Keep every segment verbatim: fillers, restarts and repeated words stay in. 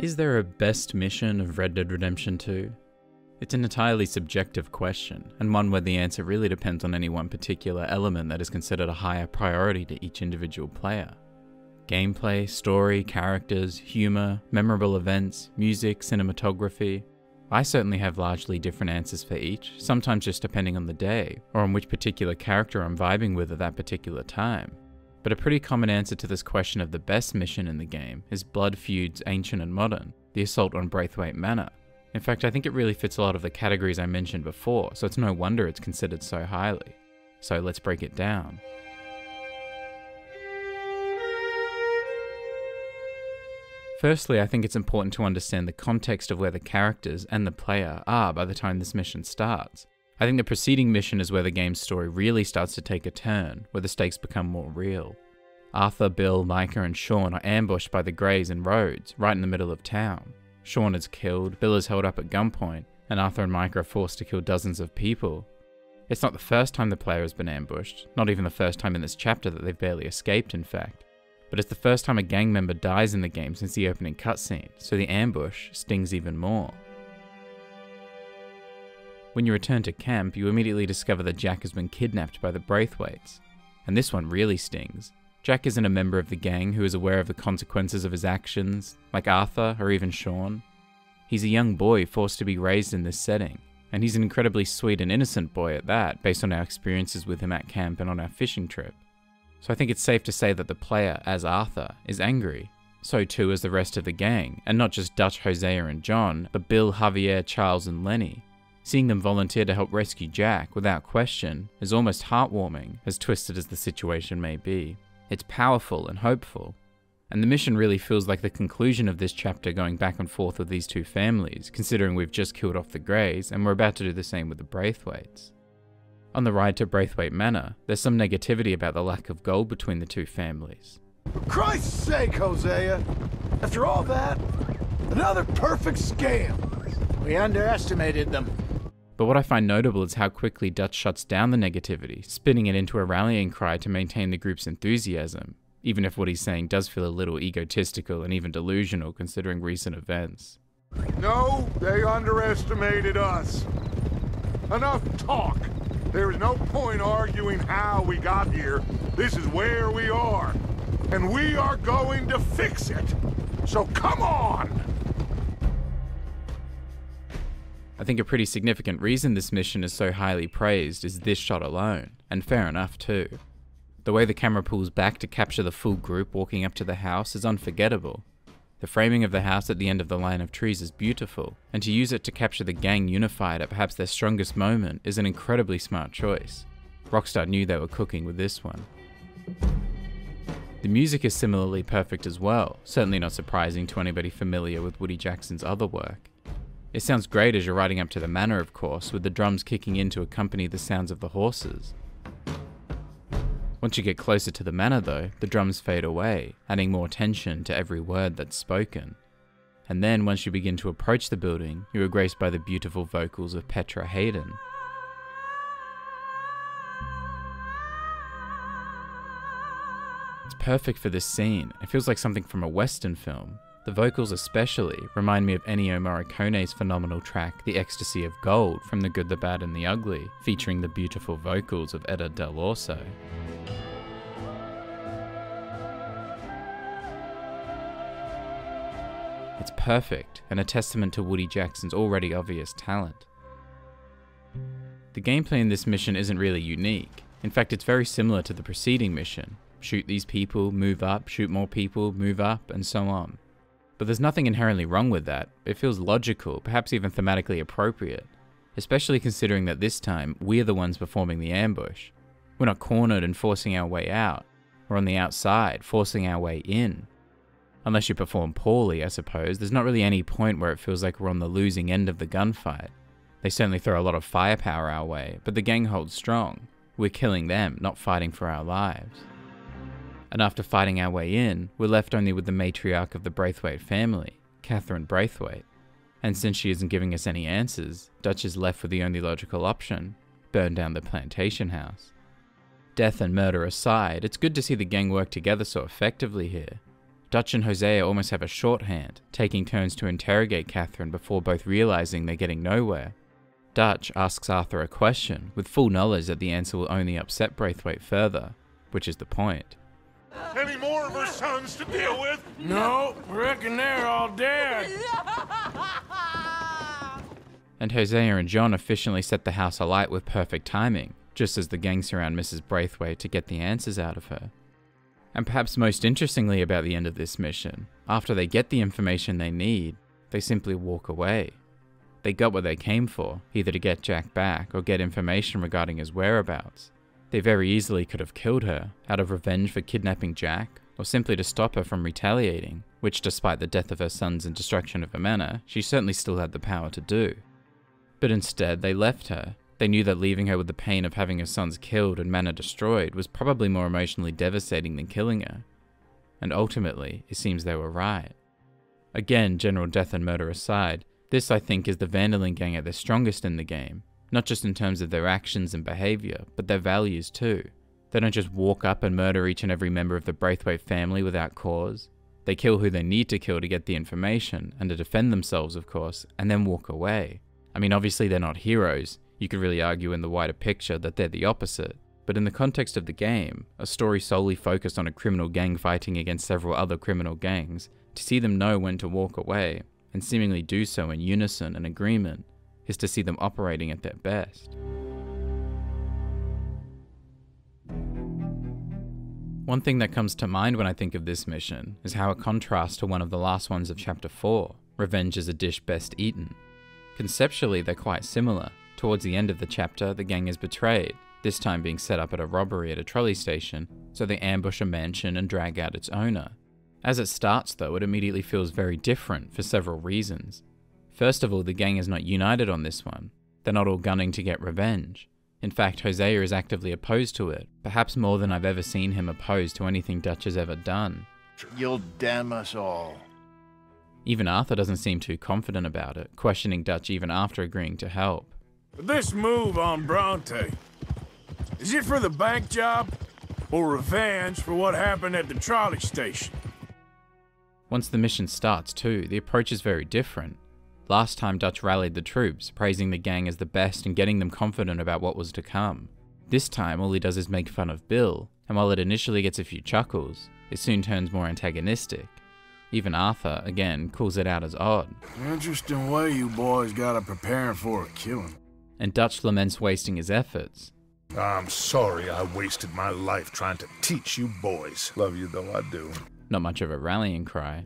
Is there a best mission of Red Dead Redemption two? It's an entirely subjective question, and one where the answer really depends on any one particular element that is considered a higher priority to each individual player. Gameplay, story, characters, humour, memorable events, music, cinematography. I certainly have largely different answers for each, sometimes just depending on the day, or on which particular character I'm vibing with at that particular time. But a pretty common answer to this question of the best mission in the game is Blood Feuds, Ancient and Modern, the assault on Braithwaite Manor. In fact, I think it really fits a lot of the categories I mentioned before, so it's no wonder it's considered so highly. So let's break it down. Firstly, I think it's important to understand the context of where the characters and the player are by the time this mission starts. I think the preceding mission is where the game's story really starts to take a turn, where the stakes become more real. Arthur, Bill, Micah and Sean are ambushed by the Greys and Rhodes, right in the middle of town. Sean is killed, Bill is held up at gunpoint, and Arthur and Micah are forced to kill dozens of people. It's not the first time the player has been ambushed, not even the first time in this chapter that they've barely escaped, in fact. But it's the first time a gang member dies in the game since the opening cutscene, so the ambush stings even more. When you return to camp, you immediately discover that Jack has been kidnapped by the Braithwaites. And this one really stings. Jack isn't a member of the gang who is aware of the consequences of his actions, like Arthur or even Sean. He's a young boy forced to be raised in this setting, and he's an incredibly sweet and innocent boy at that, based on our experiences with him at camp and on our fishing trip. So I think it's safe to say that the player, as Arthur, is angry. So too is the rest of the gang, and not just Dutch, Hosea and John, but Bill, Javier, Charles and Lenny. Seeing them volunteer to help rescue Jack, without question, is almost heartwarming, as twisted as the situation may be. It's powerful and hopeful. And the mission really feels like the conclusion of this chapter, going back and forth with these two families, considering we've just killed off the Greys and we're about to do the same with the Braithwaites. On the ride to Braithwaite Manor, there's some negativity about the lack of gold between the two families. For Christ's sake, Hosea! After all that, another perfect scam! We underestimated them. But what I find notable is how quickly Dutch shuts down the negativity, spinning it into a rallying cry to maintain the group's enthusiasm, even if what he's saying does feel a little egotistical and even delusional considering recent events. No, they underestimated us. Enough talk! There is no point arguing how we got here. This is where we are, and we are going to fix it. So come on! I think a pretty significant reason this mission is so highly praised is this shot alone, and fair enough too. The way the camera pulls back to capture the full group walking up to the house is unforgettable. The framing of the house at the end of the line of trees is beautiful, and to use it to capture the gang unified at perhaps their strongest moment is an incredibly smart choice. Rockstar knew they were cooking with this one. The music is similarly perfect as well, certainly not surprising to anybody familiar with Woody Jackson's other work. It sounds great as you're riding up to the manor, of course, with the drums kicking in to accompany the sounds of the horses. Once you get closer to the manor though, the drums fade away, adding more tension to every word that's spoken. And then once you begin to approach the building, you are graced by the beautiful vocals of Petra Haden. It's perfect for this scene. It feels like something from a Western film. The vocals especially remind me of Ennio Morricone's phenomenal track, The Ecstasy of Gold, from The Good, The Bad, and The Ugly, featuring the beautiful vocals of Edda Dell'Orso. It's perfect, and a testament to Woody Jackson's already obvious talent. The gameplay in this mission isn't really unique. In fact, it's very similar to the preceding mission. Shoot these people, move up, shoot more people, move up, and so on. But there's nothing inherently wrong with that. It feels logical, perhaps even thematically appropriate, especially considering that this time, we're the ones performing the ambush. We're not cornered and forcing our way out. We're on the outside, forcing our way in. Unless you perform poorly, I suppose, there's not really any point where it feels like we're on the losing end of the gunfight. They certainly throw a lot of firepower our way, but the gang holds strong. We're killing them, not fighting for our lives. And after fighting our way in, we're left only with the matriarch of the Braithwaite family, Catherine Braithwaite. And since she isn't giving us any answers, Dutch is left with the only logical option, burn down the plantation house. Death and murder aside, it's good to see the gang work together so effectively here. Dutch and Hosea almost have a shorthand, taking turns to interrogate Catherine before both realizing they're getting nowhere. Dutch asks Arthur a question, with full knowledge that the answer will only upset Braithwaite further, which is the point. Any more of her sons to deal with? No, reckon they're all dead. And Hosea and John efficiently set the house alight with perfect timing, just as the gang surround Missus Braithwaite to get the answers out of her. And perhaps most interestingly about the end of this mission, after they get the information they need, they simply walk away. They got what they came for, either to get Jack back or get information regarding his whereabouts. They very easily could have killed her, out of revenge for kidnapping Jack, or simply to stop her from retaliating, which despite the death of her sons and destruction of her manor, she certainly still had the power to do. But instead, they left her. They knew that leaving her with the pain of having her sons killed and manor destroyed was probably more emotionally devastating than killing her. And ultimately, it seems they were right. Again, general death and murder aside, this I think is the Vanderlyn gang at their strongest in the game. Not just in terms of their actions and behaviour, but their values too. They don't just walk up and murder each and every member of the Braithwaite family without cause. They kill who they need to kill to get the information, and to defend themselves of course, and then walk away. I mean obviously they're not heroes, you could really argue in the wider picture that they're the opposite, but in the context of the game, a story solely focused on a criminal gang fighting against several other criminal gangs, to see them know when to walk away, and seemingly do so in unison and agreement, is to see them operating at their best. One thing that comes to mind when I think of this mission is how it contrasts to one of the last ones of Chapter four, Revenge is a Dish Best Eaten. Conceptually, they're quite similar. Towards the end of the chapter, the gang is betrayed, this time being set up at a robbery at a trolley station, so they ambush a mansion and drag out its owner. As it starts though, it immediately feels very different for several reasons. First of all, the gang is not united on this one. They're not all gunning to get revenge. In fact, Hosea is actively opposed to it, perhaps more than I've ever seen him opposed to anything Dutch has ever done. You'll damn us all. Even Arthur doesn't seem too confident about it, questioning Dutch even after agreeing to help. This move on Bronte, is it for the bank job or revenge for what happened at the trolley station? Once the mission starts too, the approach is very different. Last time Dutch rallied the troops, praising the gang as the best and getting them confident about what was to come. This time all he does is make fun of Bill, and while it initially gets a few chuckles, it soon turns more antagonistic. Even Arthur, again, calls it out as odd. Interesting way you boys gotta prepare for a killing. And Dutch laments wasting his efforts. I'm sorry I wasted my life trying to teach you boys. Love you though I do. Not much of a rallying cry.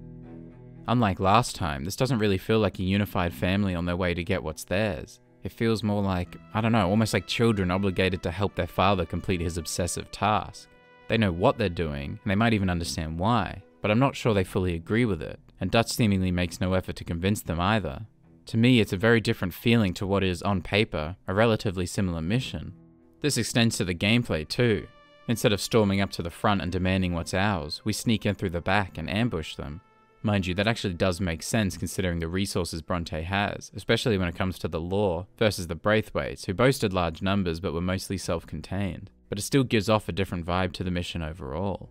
Unlike last time, this doesn't really feel like a unified family on their way to get what's theirs. It feels more like, I don't know, almost like children obligated to help their father complete his obsessive task. They know what they're doing, and they might even understand why, but I'm not sure they fully agree with it, and Dutch seemingly makes no effort to convince them either. To me, it's a very different feeling to what is, on paper, a relatively similar mission. This extends to the gameplay too. Instead of storming up to the front and demanding what's ours, we sneak in through the back and ambush them. Mind you, that actually does make sense considering the resources Bronte has, especially when it comes to the lore versus the Braithwaites, who boasted large numbers but were mostly self-contained, but it still gives off a different vibe to the mission overall.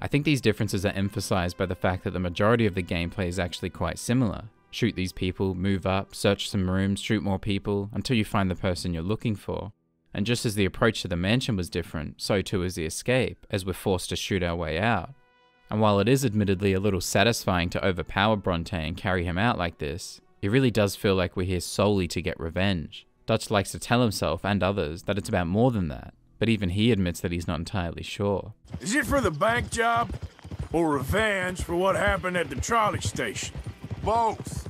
I think these differences are emphasised by the fact that the majority of the gameplay is actually quite similar. Shoot these people, move up, search some rooms, shoot more people, until you find the person you're looking for. And just as the approach to the mansion was different, so too is the escape, as we're forced to shoot our way out. And while it is admittedly a little satisfying to overpower Bronte and carry him out like this, it really does feel like we're here solely to get revenge. Dutch likes to tell himself and others that it's about more than that, but even he admits that he's not entirely sure. Is it for the bank job or revenge for what happened at the trolley station? Both.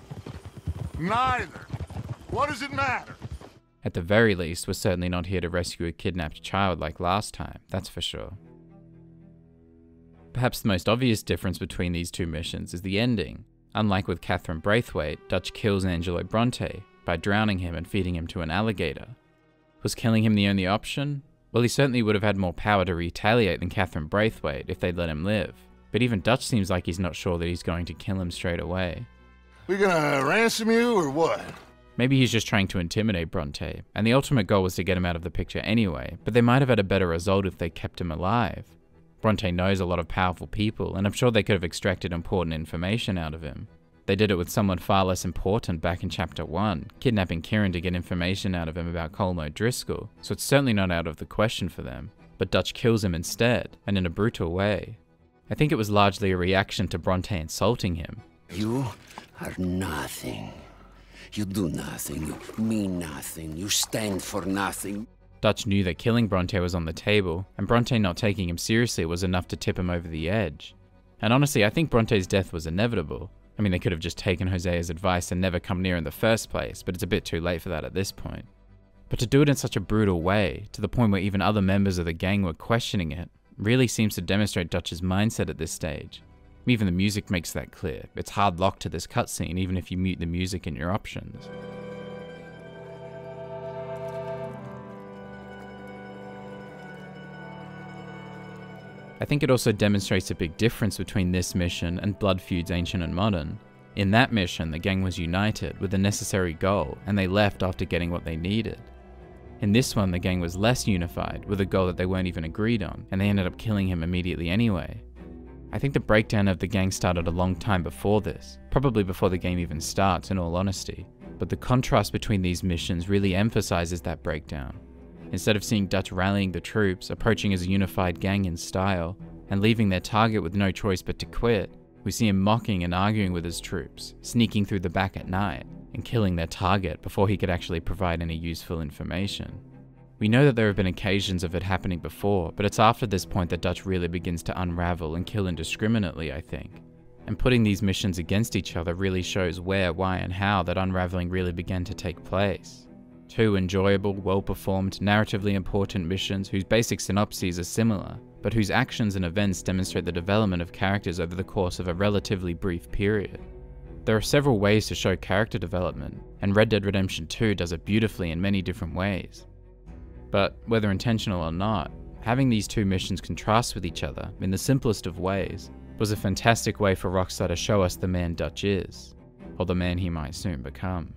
Neither. What does it matter? At the very least, we're certainly not here to rescue a kidnapped child like last time, that's for sure. Perhaps the most obvious difference between these two missions is the ending. Unlike with Catherine Braithwaite, Dutch kills Angelo Bronte by drowning him and feeding him to an alligator. Was killing him the only option? Well, he certainly would have had more power to retaliate than Catherine Braithwaite if they'd let him live, but even Dutch seems like he's not sure that he's going to kill him straight away. We gonna ransom you or what? Maybe he's just trying to intimidate Bronte, and the ultimate goal was to get him out of the picture anyway, but they might have had a better result if they kept him alive. Bronte knows a lot of powerful people, and I'm sure they could have extracted important information out of him. They did it with someone far less important back in chapter one, kidnapping Kieran to get information out of him about Colm O'Driscoll, so it's certainly not out of the question for them. But Dutch kills him instead, and in a brutal way. I think it was largely a reaction to Bronte insulting him. You are nothing. You do nothing, you mean nothing, you stand for nothing. Dutch knew that killing Bronte was on the table, and Bronte not taking him seriously was enough to tip him over the edge. And honestly, I think Bronte's death was inevitable. I mean, they could have just taken Hosea's advice and never come near in the first place, but it's a bit too late for that at this point. But to do it in such a brutal way, to the point where even other members of the gang were questioning it, really seems to demonstrate Dutch's mindset at this stage. Even the music makes that clear. It's hard locked to this cutscene, even if you mute the music in your options. I think it also demonstrates a big difference between this mission and Blood Feuds Ancient and Modern. In that mission, the gang was united with the necessary goal, and they left after getting what they needed. In this one, the gang was less unified, with a goal that they weren't even agreed on, and they ended up killing him immediately anyway. I think the breakdown of the gang started a long time before this, probably before the game even starts, in all honesty. But the contrast between these missions really emphasizes that breakdown. Instead of seeing Dutch rallying the troops, approaching as a unified gang in style, and leaving their target with no choice but to quit, we see him mocking and arguing with his troops, sneaking through the back at night, and killing their target before he could actually provide any useful information. We know that there have been occasions of it happening before, but it's after this point that Dutch really begins to unravel and kill indiscriminately, I think. And putting these missions against each other really shows where, why, and how that unraveling really began to take place. Two enjoyable, well-performed, narratively important missions whose basic synopses are similar, but whose actions and events demonstrate the development of characters over the course of a relatively brief period. There are several ways to show character development, and Red Dead Redemption two does it beautifully in many different ways. But whether intentional or not, having these two missions contrast with each other in the simplest of ways was a fantastic way for Rockstar to show us the man Dutch is, or the man he might soon become.